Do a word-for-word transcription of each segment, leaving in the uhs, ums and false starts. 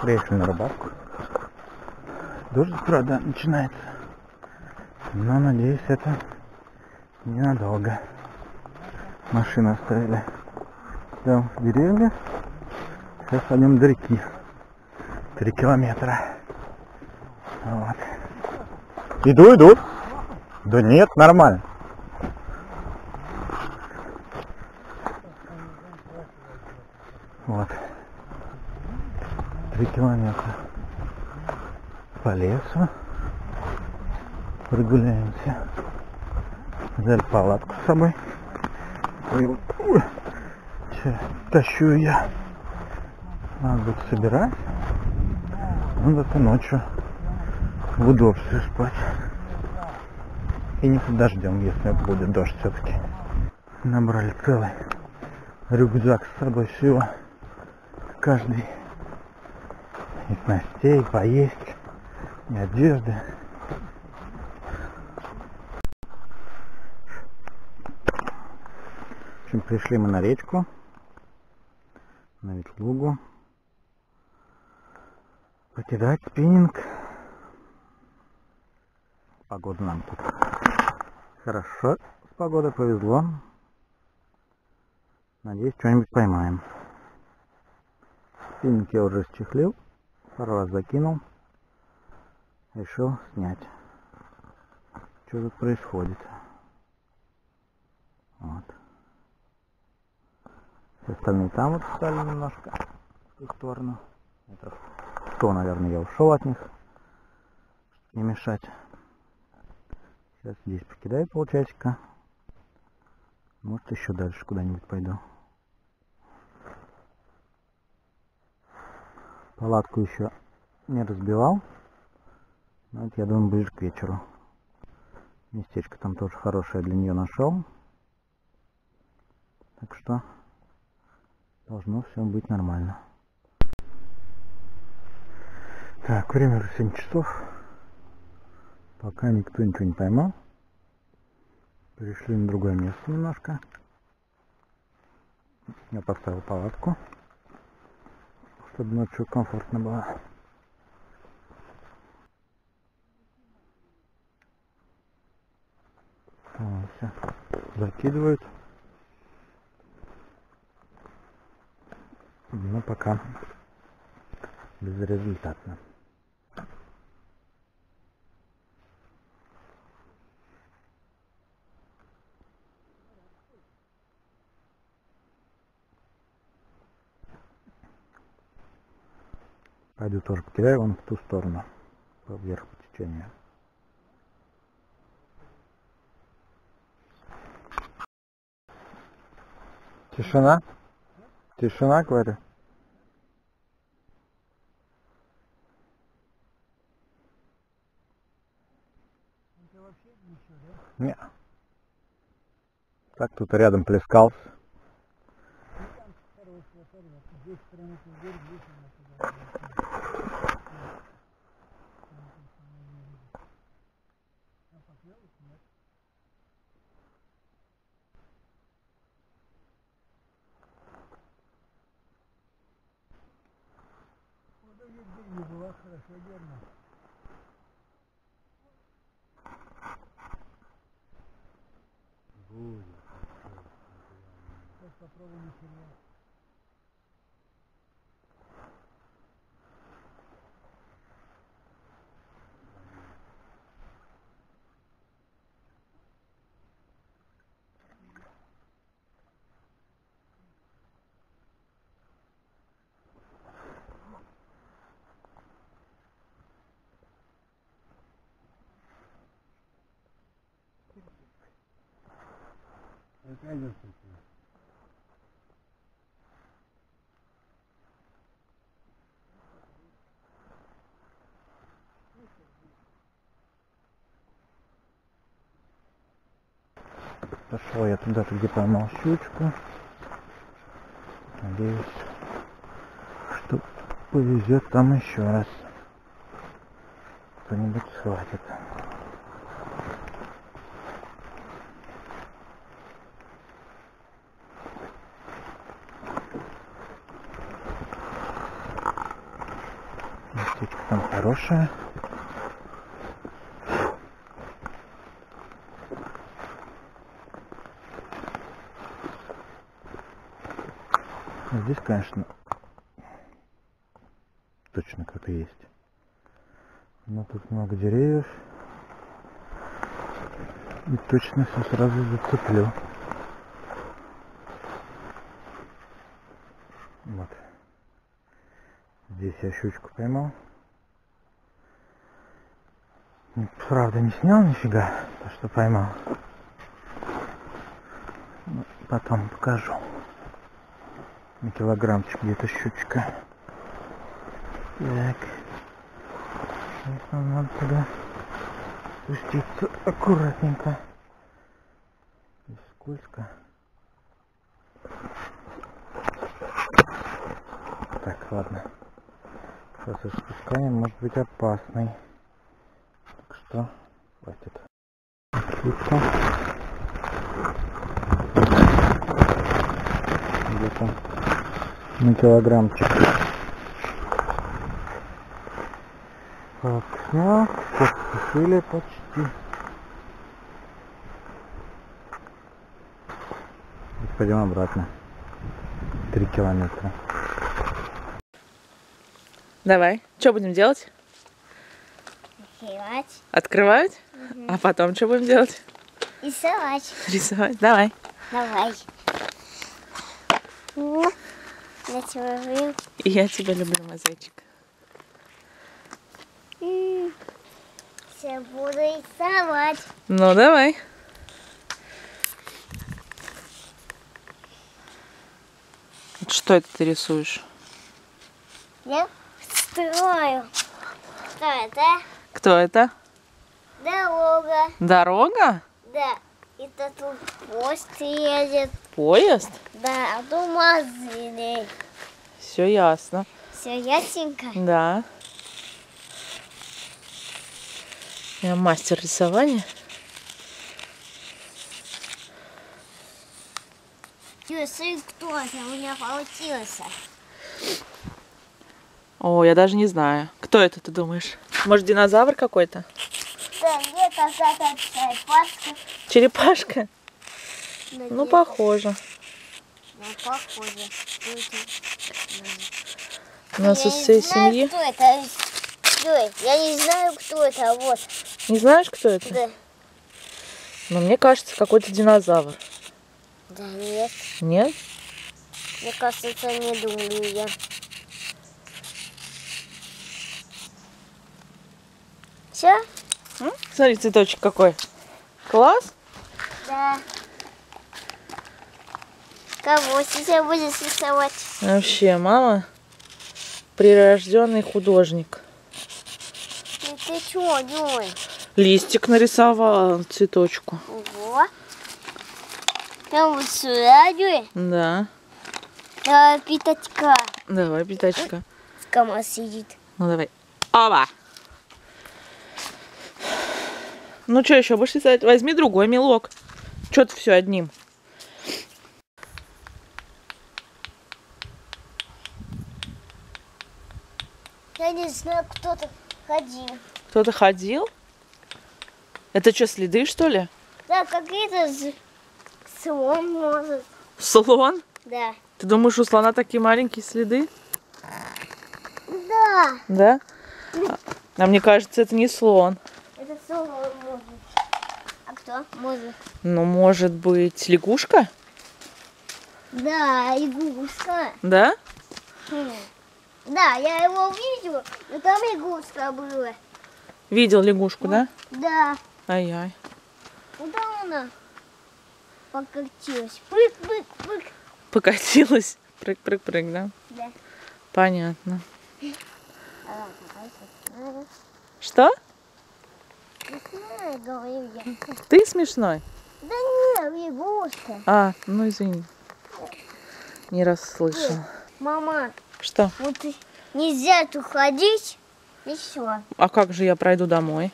приехали на рыбалку. Дождь, правда, начинается. Но, надеюсь, это ненадолго. Машину оставили там в деревне. Сейчас пойдем до реки. Три километра. Вот. Иду, иду. Да нет, нормально. Вот. Три километра. По лесу. Прогуляемся. Взяли палатку с собой. Ой, ой. Сейчас тащу я. Надо будет собирать. Ну зато ночью в удобстве спать. И не подождем, если будет дождь все-таки. Набрали целый рюкзак с собой всего. Каждый. И снастей, и поесть, и одежды. В общем, пришли мы на речку. На Ветлугу. Покидать спиннинг. Погода нам тут хорошо. С погодой повезло. Надеюсь, что-нибудь поймаем. Спиннинг я уже счехлил. Пару раз закинул. Решил снять. Что тут происходит? Вот. Все остальные там вот встали немножко. В их сторону. Это сто, наверное, я ушел от них, не мешать. Сейчас здесь покидаю полчасика. Может, еще дальше куда-нибудь пойду. Палатку еще не разбивал. Но это, я думаю, ближе к вечеру. Местечко там тоже хорошее для нее нашел. Так что должно все быть нормально. Так, время уже семь часов. Пока никто ничего не поймал. Перешли на другое место немножко. Я поставил палатку, чтобы ночью комфортно было. Там все закидывают. Но пока безрезультатно. Пойду тоже покидаю, вон в ту сторону, вверх по течению. Тишина? Тишина, говорю. Это вообще ничего, да? Нет. Так кто-то рядом плескался. Пошел я туда-то, где поймал щучку. Надеюсь, что повезет там еще раз. Кто-нибудь схватит. Птичка там хорошая. Здесь, конечно, точно кто-то есть. Но тут много деревьев. И точно все сразу зацеплю. Вот. Здесь я щучку поймал. Правда, не снял нифига, то что поймал. Но потом покажу. На килограммчик где-то щучка. Так. Сейчас нам надо туда спуститься аккуратненько. Здесь скользко. Так, ладно. Сейчас их спускаем, может быть опасный. Так что, хватит. Отлично. Где-то на килограммчик. Так, снял, подсушили почти. И пойдем обратно. Три километра. Давай, что будем делать? Открывать. Открывать? Угу. А потом что будем делать? Рисовать. Рисовать, давай. Давай. Я тебя люблю. И я тебя люблю, мой зайчик. Сейчас буду рисовать. Ну, давай. Что это ты рисуешь? Я строю. Что это? Кто это? Дорога. Дорога? Да. И тут поезд едет. Поезд? Да, а то мазили. Все ясно. Все ясненько? Да. Я мастер рисования. Рисуй кто-то, у меня получилось. О, я даже не знаю. Кто это, ты думаешь? Может, динозавр какой-то? Да, нет, а это черепашка. Черепашка? Но ну, нет. Похоже. Ну, похоже. У нас из всей семьи. Кто это? Кто это? Я не знаю, кто это. Вот. Не знаешь, кто это? Да. Но мне кажется, какой-то динозавр. Да нет. Нет? Мне кажется, не думаю я. Все? М? Смотри, цветочек какой. Класс? Да. Кого сейчас будет рисовать? Вообще, мама прирожденный художник. И ты чё, Дюй? Листик нарисовала, цветочку. Ого. Там вот сюда, Дюй? Да. Давай пятачка. Давай пятачка. Камаз сидит. Ну давай. Опа. Ну что еще будешь рисовать? Возьми другой мелок. Чё ты все одним? Я не знаю, кто-то ходил. Кто-то ходил? Это что, следы, что ли? Да, какие-то слон может. Слон? Да. Ты думаешь, у слона такие маленькие следы? Да. Да? А, а мне кажется, это не слон. Это слон может. А кто может? Ну, может быть, лягушка? Да, лягушка. Да? Хм. Да, я его увидела, но там лягушка была. Видел лягушку, вот, да? Да. Ай-яй. Куда она покатилась? Прыг-прыг-прыг. Покатилась? Прыг-прыг-прыг, да? Да. Понятно. Что? Смешной, говорю я. Ты смешной? Да нет, лягушка. А, ну извини. Не расслышала. Мама. Что? Вот нельзя тут ходить, и все. А как же я пройду домой?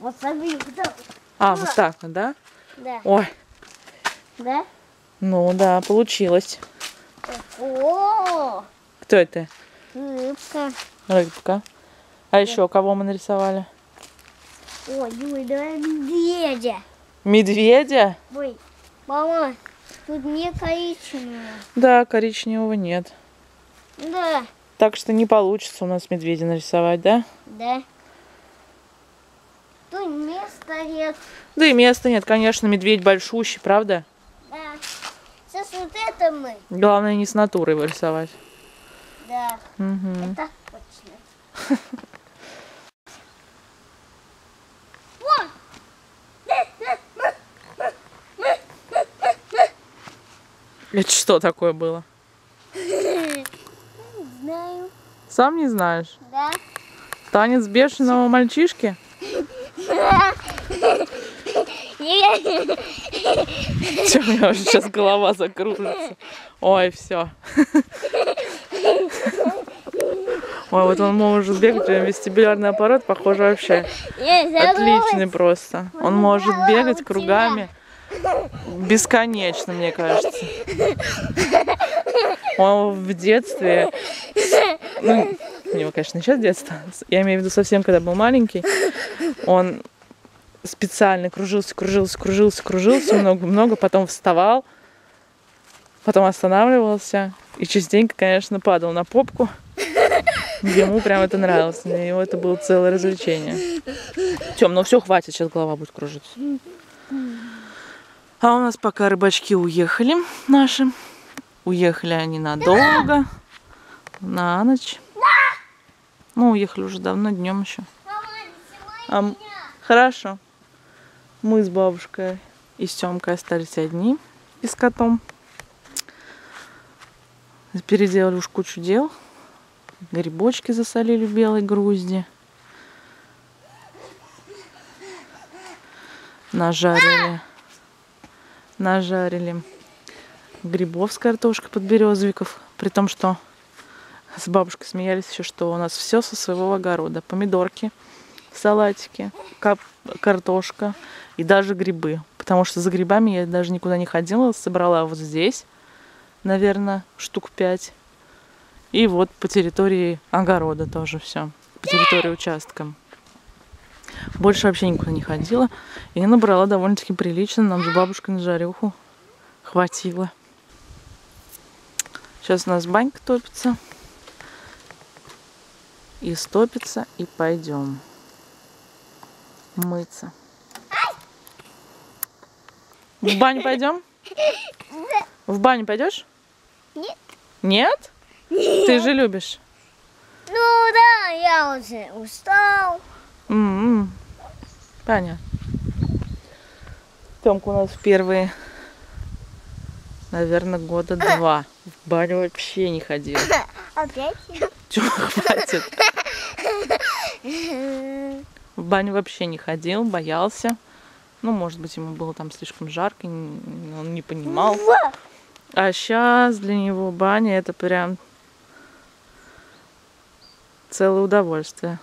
Вот смотри, да. А, вот так, да? Да. Ой. Да? Ну да, получилось. О-о-о! Кто это? Рыбка. Рыбка. А еще кого мы нарисовали? Ой, Юль, давай медведя. Медведя? Ой, мама, тут не коричневого. Да, коричневого нет. Да. Так что не получится у нас медведя нарисовать, да? Да. Тут места нет. Да и места нет, конечно, медведь большущий, правда? Да. Сейчас вот это мы. Главное не с натуры его рисовать. Да. Угу. Это точно. Это что такое было? Не знаю. Сам не знаешь? Да. Танец бешеного мальчишки? Да. Че, у меня уже сейчас голова закружится. Ой, все. Ой, вот он может бегать, вестибулярный аппарат, похоже, вообще отличный просто. Он может бегать кругами. Бесконечно, мне кажется. Он в детстве, ну, у него, конечно, сейчас детство, я имею в виду совсем, когда был маленький, он специально кружился, кружился, кружился, кружился много-много, потом вставал, потом останавливался и частенько, конечно, падал на попку. Ему прям это нравилось, для него это было целое развлечение. Тем, ну все, хватит, сейчас голова будет кружиться. А у нас пока рыбачки уехали наши. Уехали они надолго, на ночь. Ну, уехали уже давно, днем еще. А, хорошо. Мы с бабушкой и с Тёмкой остались одни и с котом. Переделали уж кучу дел. Грибочки засолили в белой грузди. Нажарили. Нажарили грибов с картошкой, подберезовиков. При том, что с бабушкой смеялись еще, что у нас все со своего огорода. Помидорки, салатики, картошка и даже грибы. Потому что за грибами я даже никуда не ходила. Собрала вот здесь, наверное, штук пять. И вот по территории огорода тоже все. По территории участка. Больше вообще никуда не ходила. И я набрала довольно-таки прилично. Нам же бабушка на жарюху хватило. Сейчас у нас банька топится. И стопится, и пойдем мыться. В баню пойдем? В баню пойдешь? Нет. Нет? Нет. Ты же любишь. Ну да, я уже устал. М-м-м. Понятно. Тёмка у нас в первые, наверное, года два в баню вообще не ходила. Опять? Тёма, хватит. В баню вообще не ходил, боялся. Ну, может быть, ему было там слишком жарко, он не понимал. А сейчас для него баня это прям целое удовольствие.